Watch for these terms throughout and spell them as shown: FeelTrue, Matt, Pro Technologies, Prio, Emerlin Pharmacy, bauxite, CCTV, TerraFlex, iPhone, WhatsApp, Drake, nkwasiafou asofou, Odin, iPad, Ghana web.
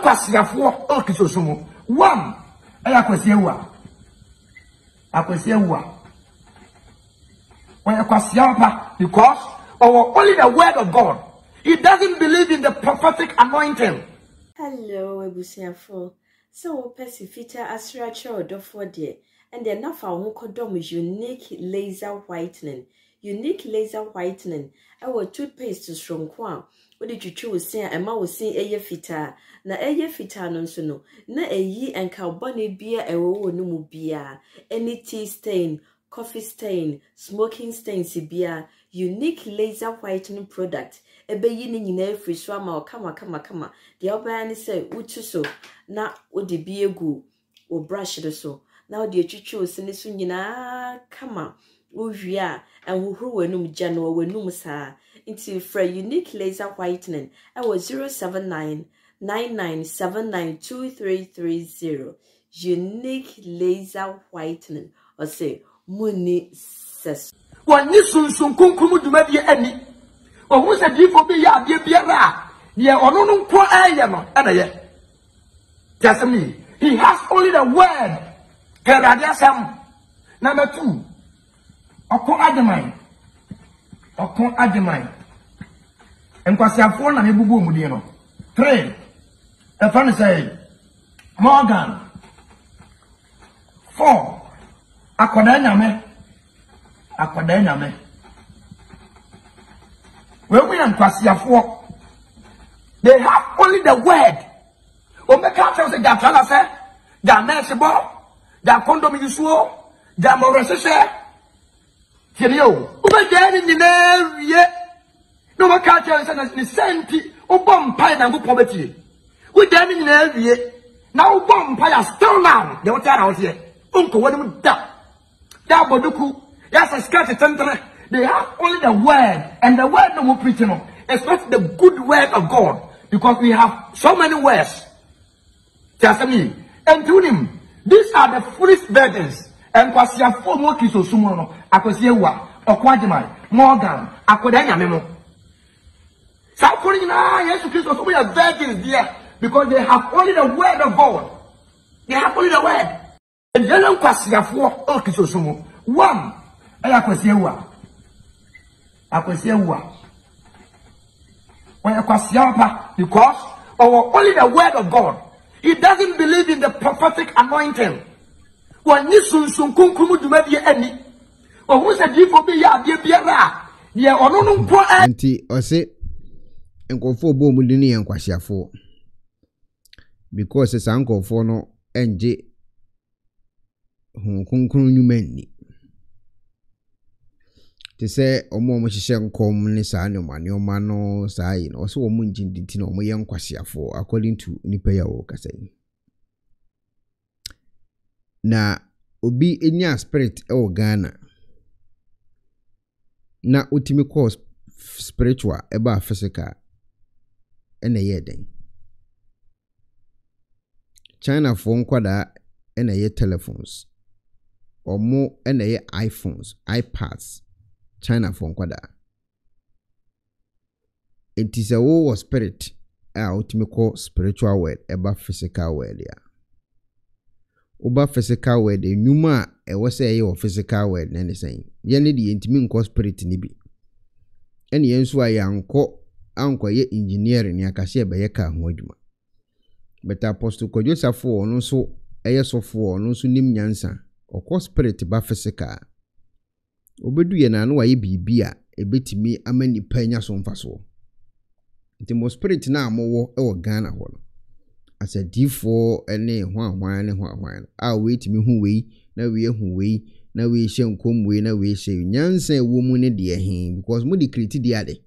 One, I because only the word of God. He doesn't believe in the prophetic anointing. Hello, Ebusiafo. So, Pesifita Asracho Dofodie, and then now for Wokodom is unique laser whitening. Unique laser whitening. Our toothpaste to strong kwa. What did you choose? Say, Emma was seeing a year fitter. Na a year fitter non so no. Na a ye and carboni beer a woe no mu beer. Any tea stain. Coffee stain, smoking stain, sibia, unique laser whitening product. Ebe yini nyine free swama o kama. The oba ni say utu so na odibi egu o brush de so. Na odi echichi o sene so nyina kama o hwia enhuhuru wanum gya na wanum saa. Inti fra unique laser whitening. I was 07999792330. Unique laser whitening. Or say Muni says, "One soon soon come to maybe any. Or who's a deep for me? Ya, dear Biera, yeah, or no, poor Ayama, and a yet. That's me. He has only the word. Keradiasam. Number two, Oko Adamine, and Quasiafon and Ibubu Mudino. Three, the friend say, Morgan. Four. Akwadanya me. When we are Kwasiafo, they have only the word. Omeka tells the Gatala say, "Da mesibo, da kondomi yusuo, da moresese." Kiriyo, ubejeni ni neviye. No meka tells us the senti ubompa na ngupo beti. Ubejeni ni neviye. Na ubompa is still now. They will tell us here. Unko wadimu da. Yes, I scratch it. They have only the word, and the word that we're preaching on is not the good word of God, because we have so many words. Just me and to him, these are the foolish virgins. And Kwasia four more kids or sumono, Akosiewa, or Quadimai, Morgan, Akodanya Memo. South Korea, yes, Christos, we are virgins there because they have only the word of God, they have only the word. And you know, Kwasia all kids one, I Kwasia. When Kwasia, because only the word of God. He doesn't believe in the prophetic anointing. When you soon come to maybe any, or who's a deep for me, ya, dear Biera, yeah, or no, poor auntie, or say, and go for Bomulini and Kwasia because his uncle for no and J. Hongkong Numeni. They say, O Momosham Communisa, no man, your mano, sign, or so munching the tin or my young Kwasia for, according to Nipaya Okasay. Na, Obi in your spirit, O Ghana. Na, Utimico spiritual, eba physical, and a yedden. China phone quada, and a yet telephones. Or more and a iPhones, iPads, China phone kwada. It is a war spirit, out me call spiritual word, about physical word. Uba physical word, the numa, I was a or physical word, and saying, Yenny the intimate call spirit nibi. And yes, why uncle ye engineering yakasia by yaka moduma. But Apostle Kojosa for no so, a so for no so nim yansa. Or cause spirit ba physical. Obedu ye na no aye bibia ebetimi amani panya so mfaso. Ntimo spirit na mo wo e wo Ghana ho no. Asa D4 ene hwan a wetimi hu wei na we hu wei na we hye nkom wei na we hye nyansa wo mu ne de ehin because mo de create de ade.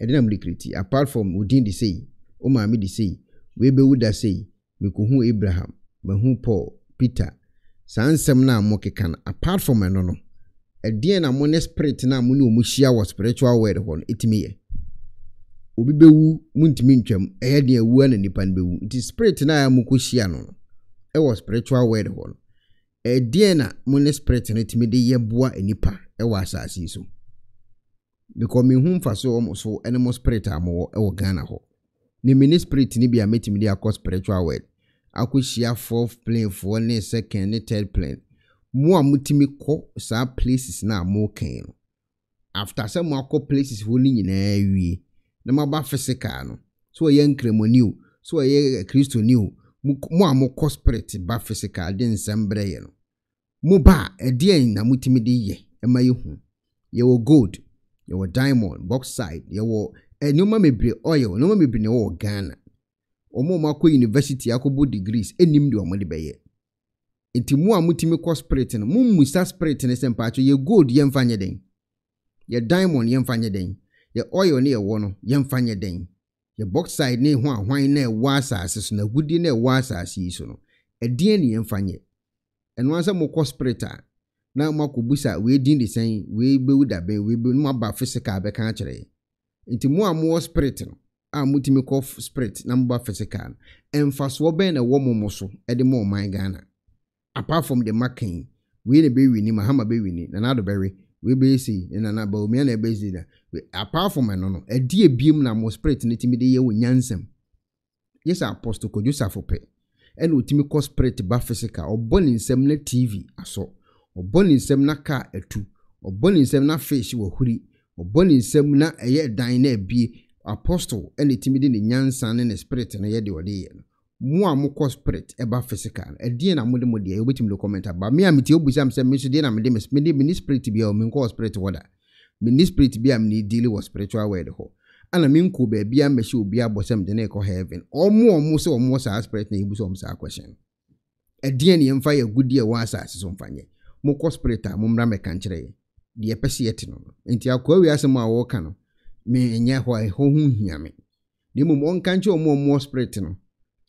E de na mo de create apart from Odin de say, o ma me de say, we be wuda say, me ko hu Abraham, me hu Paul, Peter. Sansem na mo kekan apart from eno no e na mo ne spirit na mo ne omuhia wa spiritual word ho no etime ye obi bewu muntimi ntwam e ye de ewu na nipa ne bewu nti spirit na ya mo kohia no e wa spiritual word ho no e na mo ne spirit na etime de ye boa enipa e wa asasi so because me hu mfa so omo so ene mo spirit amo e wo Ghana ho Ni mini spirit ni bia meti media cause spiritual word. Akushia fourth plane for one second ni third plane. Mo amutimi ko sa places na mo kan. After some mo akọ places wo ni nyina wi. Na maba physical no. So ye nkremoniu, so ye Christo new. Mo amokọ spirit ba physical den sembre ye no. Mo ba e den na mutimi de ye e ma ye hu. Ye wo gold, ye wo diamond, bauxite, ye wo no ma mebre oil, no ma mebre ne wo Ghana. Omo ma ko university akobo degrees enim de omo de beye. Enti mu amutimi ko spirit no, mu musa spirit ne sempacho ye gold ye mfanye den. Ye diamond ye mfanye den. Ye oil ne ye wo no, ye mfanye den. Ye bauxite ne ho ahwan na e wasase so na gudi na e wasase yi so no. Edien ne ye mfanye. Eno ansa mo ko spirit a na ma ko busa we din de sen, we bewu da be, we be no aba physical be kan akere. Inti mu amu spirit no amutimi ko spirit na mba physical emfaso be na wo momoso e de mo man Ghana apart from the marking we ne be wi ni mahama be wi ni na na do be we be si na na ba o mi na be si na apart from no no e de ebiem na mo spirit ne timi de ye wo nyansam yes apostle ko Joseph pe e na otimi ko spirit ba physical oboni nsem na TV aso oboni nsem na car etu oboni nsem na fish wo huri Oboni nsem na eye dan na bi apostle ene timidi ne nyansa ne spirit na ye de ode ye no mo amukọ spirit e ba physical e die na mode mode e obetim le comment aba me amiti obusam se me so die na me de me spirit bi o me ko spirit woda me spirit bi am ni deal with spiritual word ho ana me nko ba bi am she obi abosam de na e ko heaven omo se omo sa spirit na ibuso omo sa question e die ne yemfa ye gudi e wa sa so mfanye mo ko spirit a mo mra me kan kire the epesiet no enti akwa wi asem a wo ka no me enye ho e ho hu hia me ni mum on kanche omo spirit no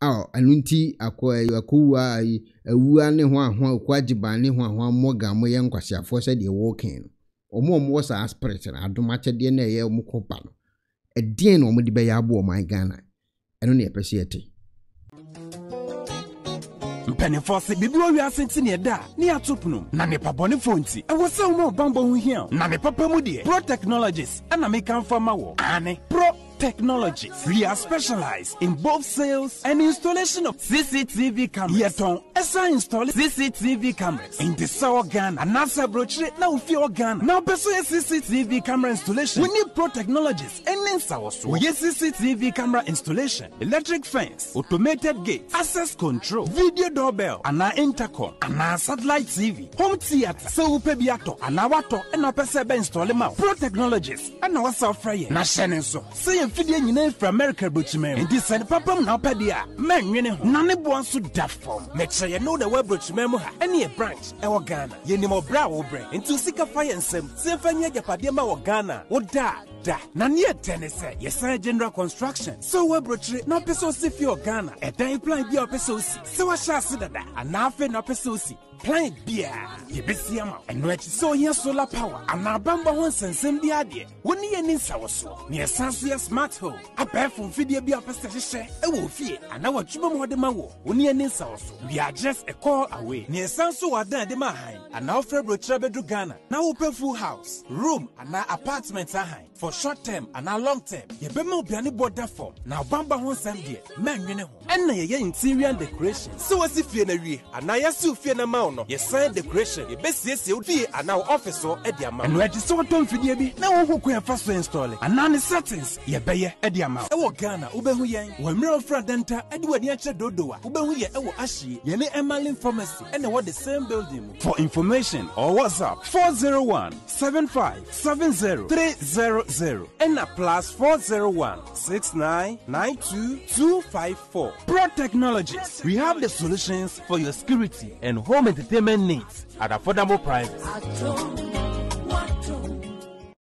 a anunti akwa e akwa ai awua ne ho ahwa akwa giban ne ho ahwa moga mo ye nkwase afo se de wo ken omo sa spirit na adoma chede na ye omo ko ba no e den no omo de be ya bo my Ghana eno ne epesiet Penifossi bibio wi asenti ne da ne atopnum na ne pabonefo nti e wo se wo bambo hu hia na ne papa mu de Pro Technologies ana me kan fa mawo ane Pro Technologies. We are specialized in both sales and installation of CCTV cameras. Yeton esa install CCTV cameras in the South Ghana. Anasa brochure now fear Ghana. Now pursue CCTV camera installation. We need Pro Technologies and in South. We need CCTV camera installation, electric fence, automated gate, access control, video doorbell, and our intercom, and our satellite TV, home theater. So we pay biato, and our water, and our persebe install them out. Pro Technologies and our South Fryer. Na shenenso. Say. Fidye nyine fra America brochman and this and papam na padia men nwene ho na ne bo anso da form me che ye know the web brochman mu ha any branch e wo Ghana ye ni mo bra wo bre ntu sika fa ye nsem se fa nya japade ma wo Ghana wo da na ne tenese ye say general construction so web brochre na peso si fi wo Ghana e dan plan bi o peso si se wa sha se dada ana afi na peso si plan bi a ye besiama eno e so ye solar power ana bamba ho nsensem bi ade woni ye ni nsawo so ne sanso ye smart home abefo mfidie bi apese hye e wo fie ana watuma mo de ma wo woni ye ni nsawo so we are just a call away ne sanso wa dan de ma han ana ofre brochre bedru Ghana na wo pe full house room ana apartment ahan for short term and a long term ye be ma obiane border form na bamba ho nsem de menwene ho enna ye interior decoration so wo si fie na wie ana ye si fie na ma no yes sign decoration e besiesie odie ana office o e dia ma no age so to mfidie bi na wo hokun fa so install ana ne settings ye beye e dia ma e wo Ghana wo behu yen wo mira ofra denta e de wani akye dodowa wo behu ye e wo ahye ye ne Emerlin Pharmacy and what the same building for information or WhatsApp 401-7570-300 and a plus 401-6992-254 Pro Technologies. We have the solutions for your security and home entertainment needs at affordable prices.